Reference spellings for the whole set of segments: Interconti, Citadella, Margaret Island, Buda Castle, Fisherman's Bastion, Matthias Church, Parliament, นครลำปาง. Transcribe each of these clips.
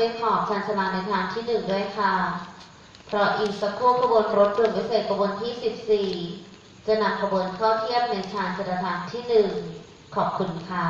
ช่วยขอบชันชลาในทางที่1ด้วยค่ะเพราะอีกสักครู่ขบวนรถด่วนพิเศษขบวนที่14จะนำขบวนเข้าเทียบในชานชลาทางที่1ขอบคุณค่ะ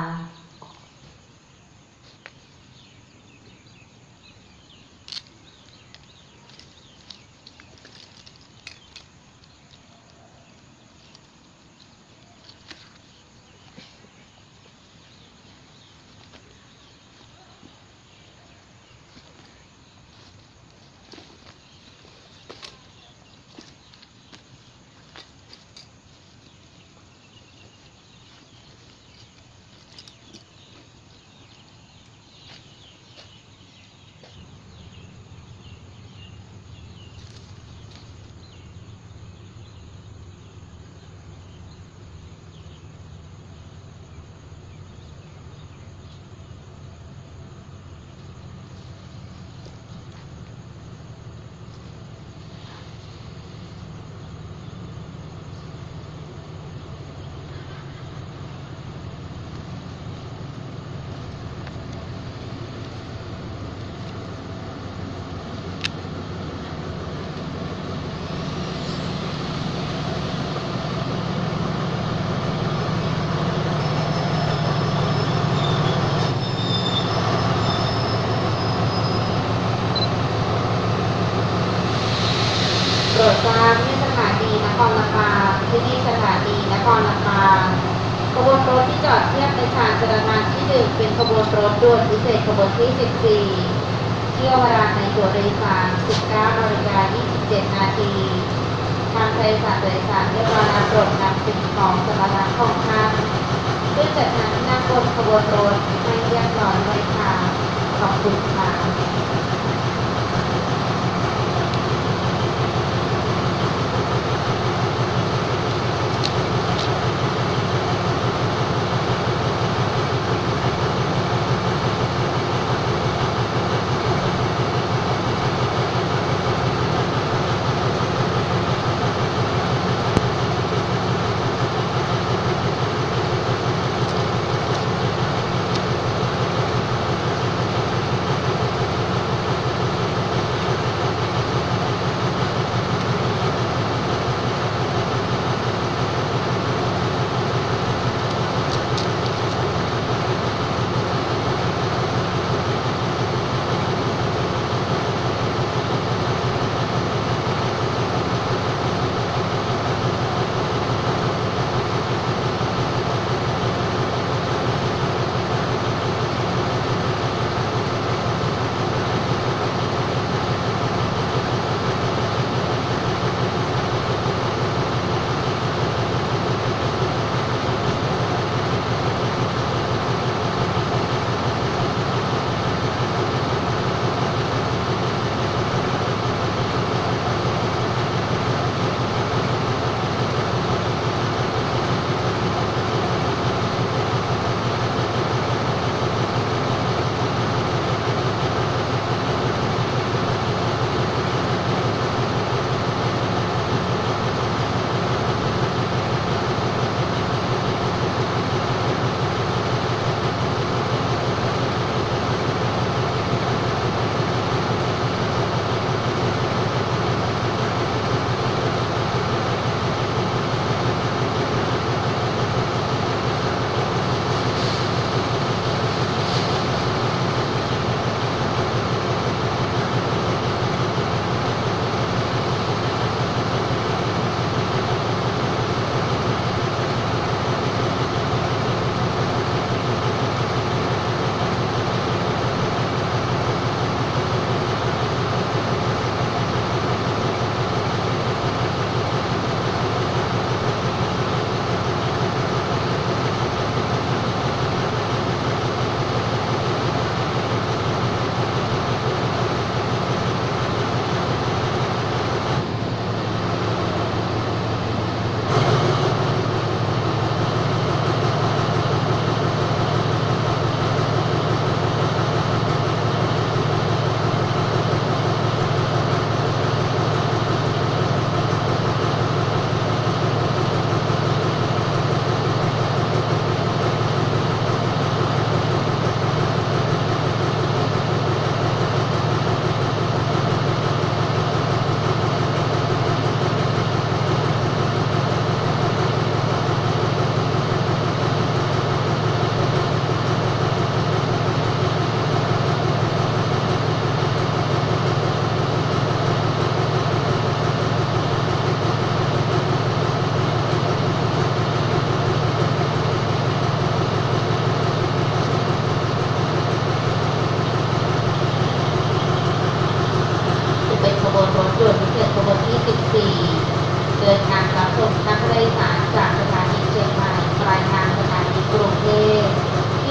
ข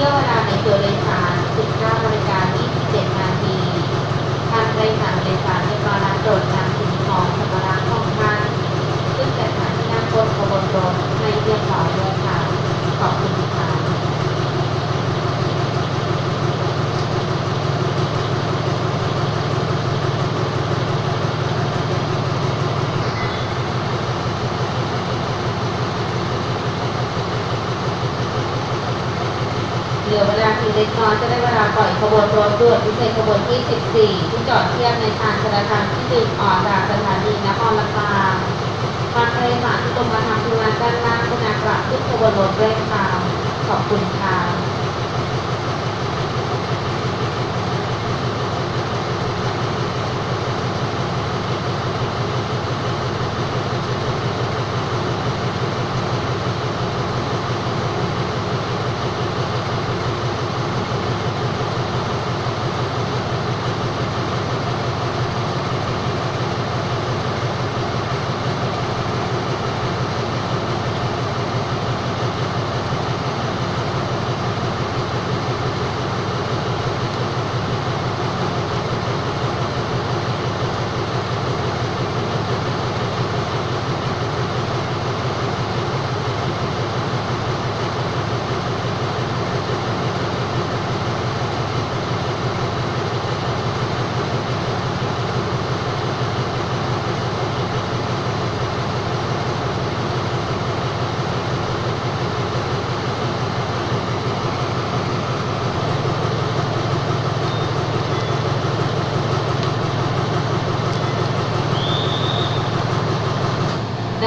ที่ยวเวลาในตัวโดยสาร19นาฬิกา27นาทีทางรายการโดยสารในวาระโดดการถึงของสัมภาระของท่านซึ่งจะหาที่นั่งบนขบวนรถในเรียบร้อยเลยค่ะขอบคุณค่ะเหลือเวลาเพียงเล็กน้อยจะได้เวลาปล่อยขบวนรถด่วนพิเศษขบวนที่14ที่จอดเทียบในทางธนาคารที่ดึงออกจากสถานีนครลำปางท่านผู้โดยสารที่ตรงมาทางธุระด้านล่างคุณากลับขึ้นขบวนรถเร่งตามขอบคุณค่ะได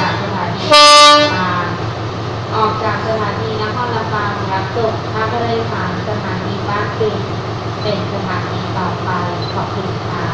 จากสถานีนครลำปางออกจากสถานีนครลำปางรับส่งท่านผู้โดยสารสถานีบ้านปิงเป็นสถานีต่อไปขอบคุณค่ะ